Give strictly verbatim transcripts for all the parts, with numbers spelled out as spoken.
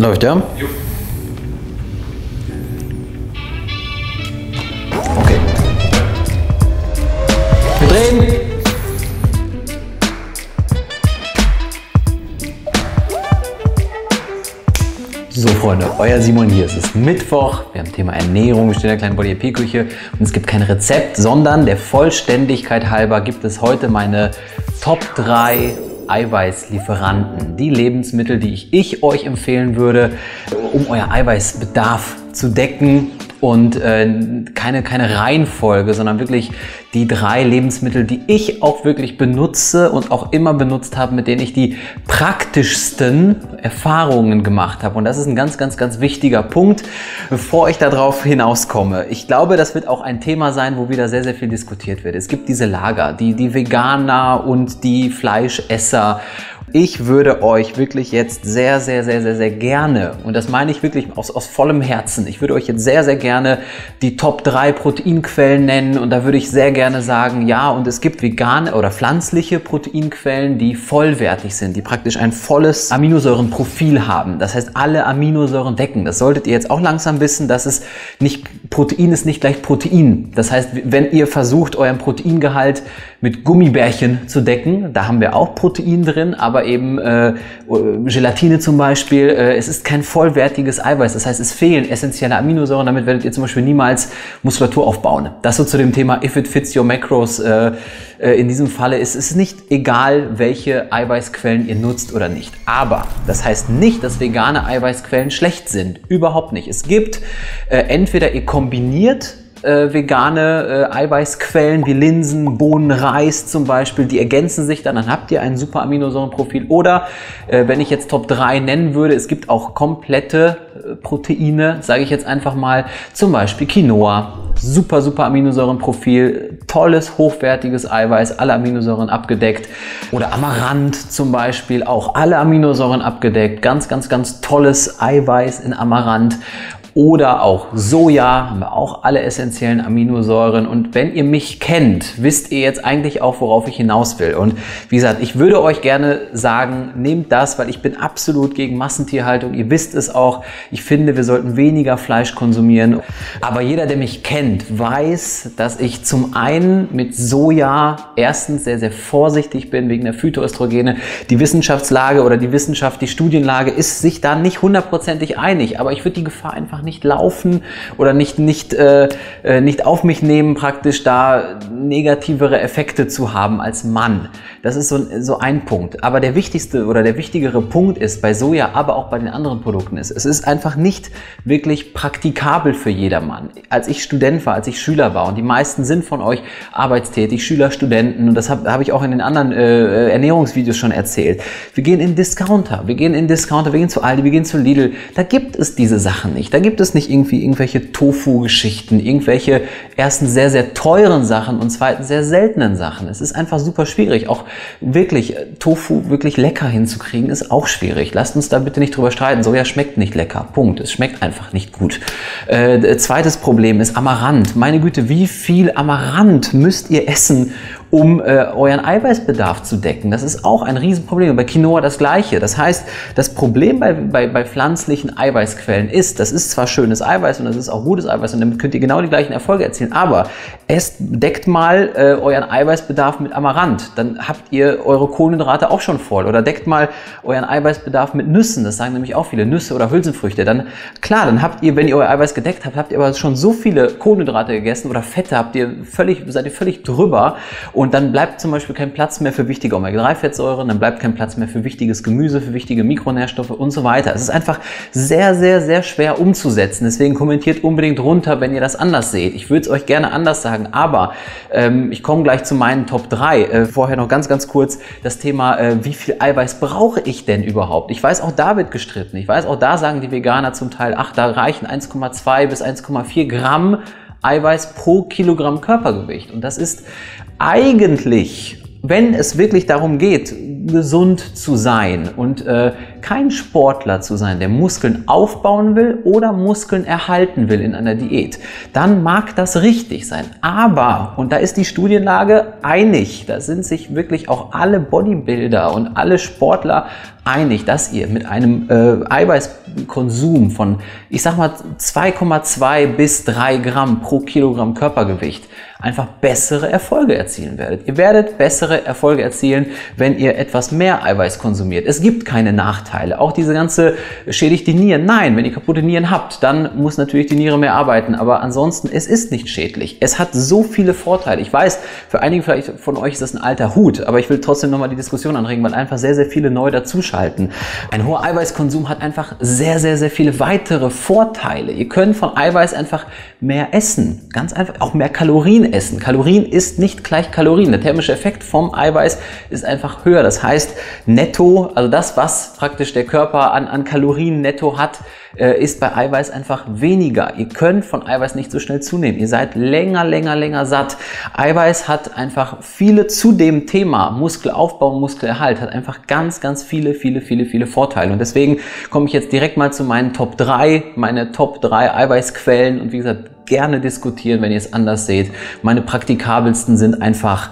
Läuft, ja? Jo. Okay. Wir drehen. So Freunde, euer Simon hier. Es ist Mittwoch. Wir haben Thema Ernährung. Wir stehen in der kleinen Body-E P-Küche. Und es gibt kein Rezept, sondern der Vollständigkeit halber gibt es heute meine Top drei Eiweißlieferanten, die Lebensmittel, die ich, ich euch empfehlen würde, um euer Eiweißbedarf zu decken, und äh, keine, keine Reihenfolge, sondern wirklich die drei Lebensmittel, die ich auch wirklich benutze und auch immer benutzt habe, mit denen ich die praktischsten Erfahrungen gemacht habe. Und das ist ein ganz, ganz, ganz wichtiger Punkt, bevor ich darauf hinauskomme. Ich glaube, das wird auch ein Thema sein, wo wieder sehr, sehr viel diskutiert wird. Es gibt diese Lager, die, die Veganer und die Fleischesser. Ich würde euch wirklich jetzt sehr, sehr, sehr, sehr, sehr gerne, und das meine ich wirklich aus, aus vollem Herzen, ich würde euch jetzt sehr, sehr gerne die Top drei Proteinquellen nennen, und da würde ich sehr gerne sagen, ja, und es gibt vegane oder pflanzliche Proteinquellen, die vollwertig sind, die praktisch ein volles Aminosäurenprofil haben. Das heißt, alle Aminosäuren decken. Das solltet ihr jetzt auch langsam wissen, dass es nicht, Protein ist nicht gleich Protein. Das heißt, wenn ihr versucht, euren Proteingehalt mit Gummibärchen zu decken, da haben wir auch Protein drin, aber eben äh, Gelatine zum Beispiel, äh, es ist kein vollwertiges Eiweiß. Das heißt, es fehlen essentielle Aminosäuren. Damit werdet ihr zum Beispiel niemals Muskulatur aufbauen. Das so zu dem Thema If it fits your macros. Äh, äh, in diesem Falle ist es nicht egal, welche Eiweißquellen ihr nutzt oder nicht. Aber das heißt nicht, dass vegane Eiweißquellen schlecht sind. Überhaupt nicht. Es gibt äh, entweder ihr kombiniert Äh, vegane äh, Eiweißquellen wie Linsen, Bohnen, Reis zum Beispiel, die ergänzen sich dann, dann habt ihr ein super Aminosäurenprofil. Oder äh, wenn ich jetzt Top drei nennen würde, es gibt auch komplette äh, Proteine, sage ich jetzt einfach mal, zum Beispiel Quinoa. Super, super Aminosäurenprofil, tolles, hochwertiges Eiweiß, alle Aminosäuren abgedeckt. Oder Amaranth zum Beispiel, auch alle Aminosäuren abgedeckt. Ganz, ganz, ganz tolles Eiweiß in Amaranth. Oder auch Soja, haben wir auch alle essentiellen Aminosäuren. Und wenn ihr mich kennt, wisst ihr jetzt eigentlich auch, worauf ich hinaus will. Und wie gesagt, ich würde euch gerne sagen, nehmt das, weil ich bin absolut gegen Massentierhaltung. Ihr wisst es auch. Ich finde, wir sollten weniger Fleisch konsumieren. Aber jeder, der mich kennt, weiß, dass ich zum einen mit Soja erstens sehr, sehr vorsichtig bin wegen der Phytoöstrogene. Die Wissenschaftslage oder die Wissenschaft, die Studienlage ist sich da nicht hundertprozentig einig. Aber ich würde die Gefahr einfach nicht nicht laufen oder nicht, nicht, äh, nicht auf mich nehmen, praktisch da negativere Effekte zu haben als Mann. Das ist so ein, so ein Punkt. Aber der wichtigste oder der wichtigere Punkt ist bei Soja, aber auch bei den anderen Produkten ist, es ist einfach nicht wirklich praktikabel für jedermann. Als ich Student war, als ich Schüler war, und die meisten sind von euch arbeitstätig, Schüler, Studenten, und das habe hab ich auch in den anderen äh, Ernährungsvideos schon erzählt. Wir gehen in Discounter, wir gehen in Discounter, wir gehen zu Aldi, wir gehen zu Lidl. Da gibt es diese Sachen nicht. Da gibt Gibt es nicht irgendwie irgendwelche Tofu-Geschichten, irgendwelche erstens sehr, sehr teuren Sachen und zweitens sehr seltenen Sachen. Es ist einfach super schwierig. Auch wirklich Tofu wirklich lecker hinzukriegen, ist auch schwierig. Lasst uns da bitte nicht drüber streiten. Soja schmeckt nicht lecker. Punkt. Es schmeckt einfach nicht gut. Äh, zweites Problem ist Amaranth. Meine Güte, wie viel Amaranth müsst ihr essen, um äh, euren Eiweißbedarf zu decken? Das ist auch ein Riesenproblem. Und bei Quinoa das Gleiche. Das heißt, das Problem bei, bei, bei pflanzlichen Eiweißquellen ist, das ist zwar schönes Eiweiß und das ist auch gutes Eiweiß und damit könnt ihr genau die gleichen Erfolge erzielen, aber es deckt mal äh, euren Eiweißbedarf mit Amaranth, dann habt ihr eure Kohlenhydrate auch schon voll, oder deckt mal euren Eiweißbedarf mit Nüssen, das sagen nämlich auch viele, Nüsse oder Hülsenfrüchte, dann klar, dann habt ihr, wenn ihr euer Eiweiß gedeckt habt, habt ihr aber schon so viele Kohlenhydrate gegessen oder Fette, habt ihr völlig, seid ihr völlig drüber, und dann bleibt zum Beispiel kein Platz mehr für wichtige Omega drei Fettsäuren, dann bleibt kein Platz mehr für wichtiges Gemüse, für wichtige Mikronährstoffe und so weiter. Es ist einfach sehr, sehr, sehr schwer umzusetzen. Deswegen kommentiert unbedingt runter, wenn ihr das anders seht. Ich würde es euch gerne anders sagen, aber ähm, ich komme gleich zu meinen Top drei. Äh, vorher noch ganz, ganz kurz das Thema, äh, wie viel Eiweiß brauche ich denn überhaupt? Ich weiß, auch da wird gestritten. Ich weiß, auch da sagen die Veganer zum Teil, ach, da reichen eins Komma zwei bis eins Komma vier Gramm Eiweiß pro Kilogramm Körpergewicht. Und das ist eigentlich, wenn es wirklich darum geht, gesund zu sein und äh, kein Sportler zu sein, der Muskeln aufbauen will oder Muskeln erhalten will in einer Diät, dann mag das richtig sein. Aber, und da ist die Studienlage einig, da sind sich wirklich auch alle Bodybuilder und alle Sportler einig, dass ihr mit einem äh, Eiweißkonsum von, ich sag mal, zwei Komma zwei bis drei Gramm pro Kilogramm Körpergewicht einfach bessere Erfolge erzielen werdet. Ihr werdet bessere Erfolge erzielen, wenn ihr etwas mehr Eiweiß konsumiert. Es gibt keine Nachteile. Auch diese ganze schädigt die Nieren. Nein, wenn ihr kaputte Nieren habt, dann muss natürlich die Niere mehr arbeiten. Aber ansonsten, es ist nicht schädlich. Es hat so viele Vorteile. Ich weiß, für einige vielleicht von euch ist das ein alter Hut, aber ich will trotzdem nochmal die Diskussion anregen, weil einfach sehr, sehr viele neu dazuschalten. Ein hoher Eiweißkonsum hat einfach sehr, sehr, sehr viele weitere Vorteile. Ihr könnt von Eiweiß einfach mehr essen. Ganz einfach. Auch mehr Kalorien essen. Kalorien ist nicht gleich Kalorien. Der thermische Effekt vom Eiweiß ist einfach höher. Das heißt, netto, also das, was praktisch der Körper an, an Kalorien netto hat, äh, ist bei Eiweiß einfach weniger. Ihr könnt von Eiweiß nicht so schnell zunehmen. Ihr seid länger, länger, länger satt. Eiweiß hat einfach viele zu dem Thema Muskelaufbau und Muskelerhalt, hat einfach ganz, ganz viele, viele, viele, viele Vorteile. Und deswegen komme ich jetzt direkt mal zu meinen Top drei, meine Top drei Eiweißquellen und wie gesagt, gerne diskutieren, wenn ihr es anders seht. Meine praktikabelsten sind einfach,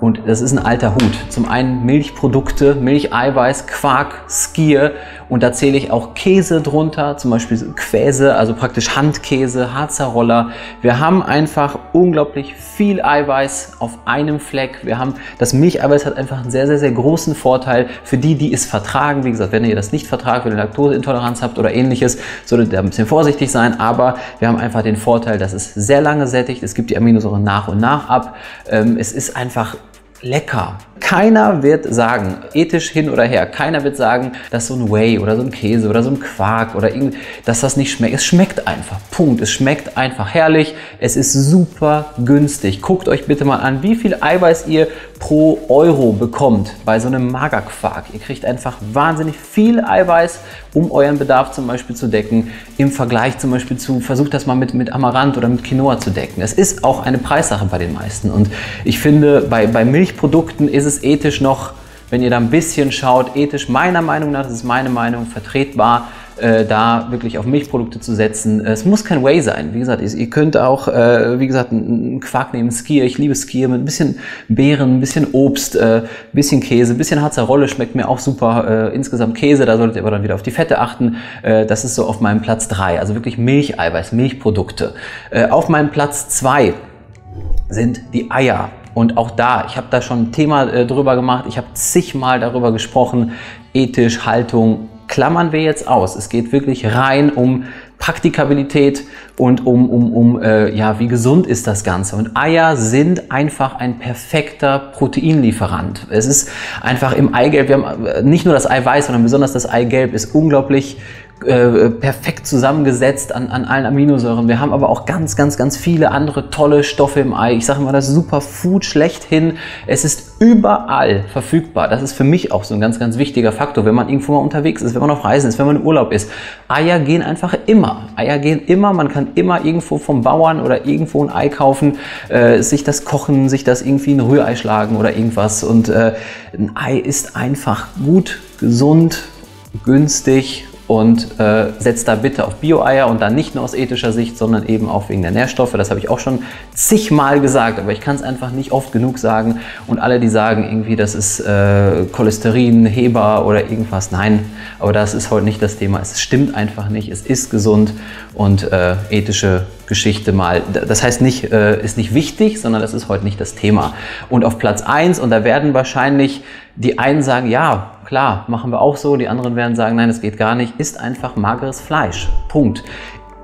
und das ist ein alter Hut, zum einen Milchprodukte, Milcheiweiß, Quark, Skier, und da zähle ich auch Käse drunter, zum Beispiel Quäse, also praktisch Handkäse, Harzer Roller. Wir haben einfach unglaublich viel Eiweiß auf einem Fleck. Wir haben, das Milcheiweiß hat einfach einen sehr, sehr, sehr großen Vorteil für die, die es vertragen. Wie gesagt, wenn ihr das nicht vertragt, wenn ihr Laktoseintoleranz habt oder ähnliches, solltet ihr ein bisschen vorsichtig sein, aber wir haben einfach den Vorteil, dass es sehr lange sättigt, es gibt die Aminosäuren nach und nach ab, es ist einfach lecker. Keiner wird sagen, ethisch hin oder her, keiner wird sagen, dass so ein Whey oder so ein Käse oder so ein Quark oder irgendwie, dass das nicht schmeckt. Es schmeckt einfach. Punkt. Es schmeckt einfach herrlich. Es ist super günstig. Guckt euch bitte mal an, wie viel Eiweiß ihr pro Euro bekommt bei so einem Magerquark. Ihr kriegt einfach wahnsinnig viel Eiweiß, um euren Bedarf zum Beispiel zu decken. Im Vergleich zum Beispiel zu, versucht das mal mit, mit Amaranth oder mit Quinoa zu decken. Es ist auch eine Preissache bei den meisten. Und ich finde, bei, bei Milchprodukten ist es ethisch noch, wenn ihr da ein bisschen schaut, ethisch meiner Meinung nach, das ist meine Meinung, vertretbar, äh, da wirklich auf Milchprodukte zu setzen. Es muss kein Whey sein. Wie gesagt, ihr könnt auch, äh, wie gesagt, einen Quark nehmen, Skier. Ich liebe Skier mit ein bisschen Beeren, ein bisschen Obst, äh, ein bisschen Käse, ein bisschen Harzer Rolle schmeckt mir auch super. Äh, insgesamt Käse, da solltet ihr aber dann wieder auf die Fette achten. Äh, das ist so auf meinem Platz drei, also wirklich Milcheiweiß, Milchprodukte. Äh, auf meinem Platz zwei sind die Eier. Und auch da, ich habe da schon ein Thema äh, drüber gemacht, ich habe zigmal darüber gesprochen, ethisch, Haltung, klammern wir jetzt aus. Es geht wirklich rein um Praktikabilität und um, um, um äh, ja, wie gesund ist das Ganze. Und Eier sind einfach ein perfekter Proteinlieferant. Es ist einfach im Eigelb, wir haben nicht nur das Eiweiß, sondern besonders das Eigelb ist unglaublich Äh, perfekt zusammengesetzt an, an allen Aminosäuren. Wir haben aber auch ganz, ganz, ganz viele andere tolle Stoffe im Ei. Ich sage mal, das Superfood schlechthin. Es ist überall verfügbar. Das ist für mich auch so ein ganz, ganz wichtiger Faktor, wenn man irgendwo mal unterwegs ist, wenn man auf Reisen ist, wenn man im Urlaub ist. Eier gehen einfach immer. Eier gehen immer. Man kann immer irgendwo vom Bauern oder irgendwo ein Ei kaufen, äh, sich das kochen, sich das irgendwie in Rührei schlagen oder irgendwas. Und äh, ein Ei ist einfach gut, gesund, günstig. Und äh, setzt da bitte auf Bio-Eier und dann nicht nur aus ethischer Sicht, sondern eben auch wegen der Nährstoffe. Das habe ich auch schon zigmal gesagt, aber ich kann es einfach nicht oft genug sagen. Und alle, die sagen irgendwie, das ist äh, Cholesterin, Heber oder irgendwas, nein, aber das ist heute nicht das Thema. Es stimmt einfach nicht, es ist gesund und äh, ethische Geschichte mal. Das heißt nicht, äh, ist nicht wichtig, sondern das ist heute nicht das Thema. Und auf Platz eins, und da werden wahrscheinlich die einen sagen, ja, klar, machen wir auch so, die anderen werden sagen, nein, das geht gar nicht, ist einfach mageres Fleisch. Punkt.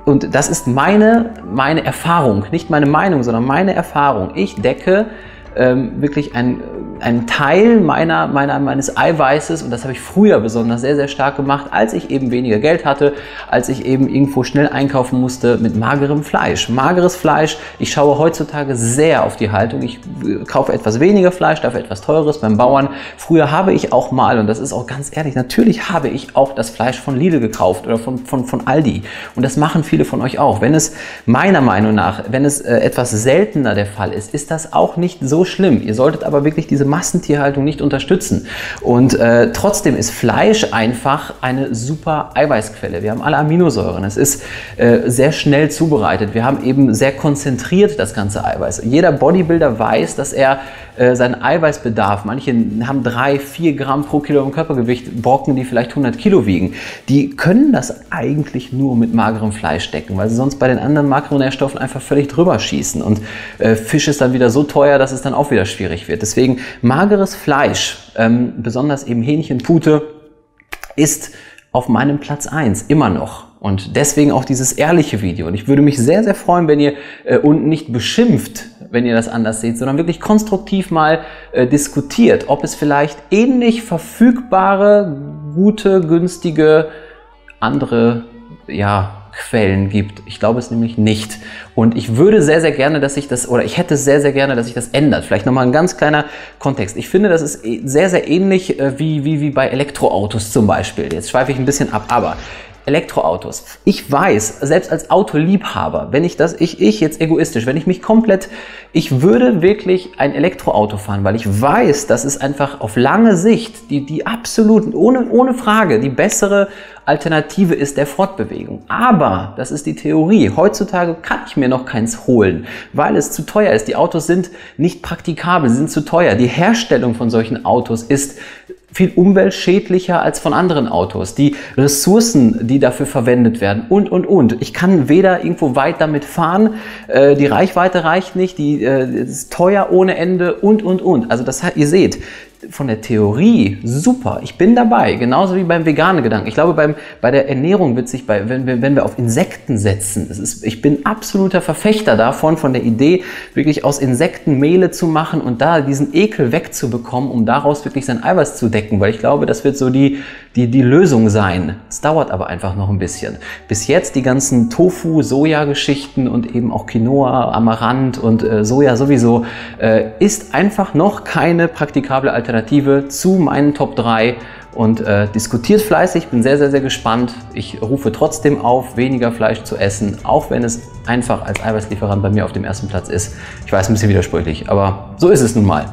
Und das ist meine, meine Erfahrung, nicht meine Meinung, sondern meine Erfahrung. Ich decke ähm, wirklich ein Ein Teil meiner, meiner, meines Eiweißes, und das habe ich früher besonders sehr, sehr stark gemacht, als ich eben weniger Geld hatte, als ich eben irgendwo schnell einkaufen musste, mit magerem Fleisch. Mageres Fleisch, ich schaue heutzutage sehr auf die Haltung. Ich kaufe etwas weniger Fleisch, dafür etwas Teures beim Bauern. Früher habe ich auch mal, und das ist auch ganz ehrlich, natürlich habe ich auch das Fleisch von Lidl gekauft oder von, von, von Aldi. Und das machen viele von euch auch. Wenn es meiner Meinung nach, wenn es äh, etwas seltener der Fall ist, ist das auch nicht so schlimm. Ihr solltet aber wirklich diese Massentierhaltung nicht unterstützen. Und äh, trotzdem ist Fleisch einfach eine super Eiweißquelle. Wir haben alle Aminosäuren. Es ist äh, sehr schnell zubereitet. Wir haben eben sehr konzentriert das ganze Eiweiß. Jeder Bodybuilder weiß, dass er äh, seinen Eiweißbedarf, manche haben drei, vier Gramm pro Kilo im Körpergewicht, Brocken, die vielleicht hundert Kilo wiegen, die können das eigentlich nur mit magerem Fleisch decken, weil sie sonst bei den anderen Makronährstoffen einfach völlig drüber schießen. Und äh, Fisch ist dann wieder so teuer, dass es dann auch wieder schwierig wird. Deswegen mageres Fleisch, ähm, besonders eben Hähnchen, Pute, ist auf meinem Platz eins immer noch. Und deswegen auch dieses ehrliche Video. Und ich würde mich sehr, sehr freuen, wenn ihr äh, unten nicht beschimpft, wenn ihr das anders seht, sondern wirklich konstruktiv mal äh, diskutiert, ob es vielleicht ähnlich verfügbare, gute, günstige, andere, ja, Quellen gibt. Ich glaube es nämlich nicht. Und ich würde sehr, sehr gerne, dass ich das, oder ich hätte sehr, sehr gerne, dass sich das ändert. Vielleicht nochmal ein ganz kleiner Kontext. Ich finde, das ist sehr, sehr ähnlich wie, wie, wie bei Elektroautos zum Beispiel. Jetzt schweife ich ein bisschen ab, aber Elektroautos. Ich weiß, selbst als Autoliebhaber, wenn ich das, ich, ich jetzt egoistisch, wenn ich mich komplett, ich würde wirklich ein Elektroauto fahren, weil ich weiß, dass es einfach auf lange Sicht die, die absoluten, ohne, ohne Frage, die bessere Alternative ist der Fortbewegung. Aber das ist die Theorie. Heutzutage kann ich mir noch keins holen, weil es zu teuer ist. Die Autos sind nicht praktikabel, sie sind zu teuer. Die Herstellung von solchen Autos ist viel umweltschädlicher als von anderen Autos. Die Ressourcen, die dafür verwendet werden und, und, und. Ich kann weder irgendwo weit damit fahren, äh, die Reichweite reicht nicht, die äh, ist teuer ohne Ende und, und, und. Also das, ihr seht, von der Theorie, super, ich bin dabei, genauso wie beim veganen Gedanken. Ich glaube, beim, bei der Ernährung wird sich, bei, wenn, wir, wenn wir auf Insekten setzen, das ist, ich bin absoluter Verfechter davon, von der Idee, wirklich aus Insekten Mehle zu machen und da diesen Ekel wegzubekommen, um daraus wirklich sein Eiweiß zu decken, weil ich glaube, das wird so die, die, die Lösung sein. Es dauert aber einfach noch ein bisschen. Bis jetzt die ganzen Tofu-, Soja-Geschichten und eben auch Quinoa, Amaranth und äh, Soja sowieso, äh, ist einfach noch keine praktikable Alternative. Alternative zu meinen Top drei und äh, diskutiert fleißig. Bin sehr, sehr, sehr gespannt. Ich rufe trotzdem auf, weniger Fleisch zu essen, auch wenn es einfach als Eiweißlieferant bei mir auf dem ersten Platz ist. Ich weiß, ein bisschen widersprüchlich, aber so ist es nun mal,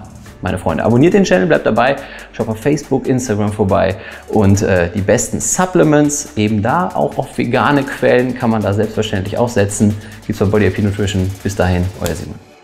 meine Freunde. Abonniert den Channel, bleibt dabei, schaut auf Facebook, Instagram vorbei und äh, die besten Supplements eben da, auch auf vegane Quellen kann man da selbstverständlich auch setzen. Gibt's bei Body I P Nutrition. Bis dahin, euer Simon.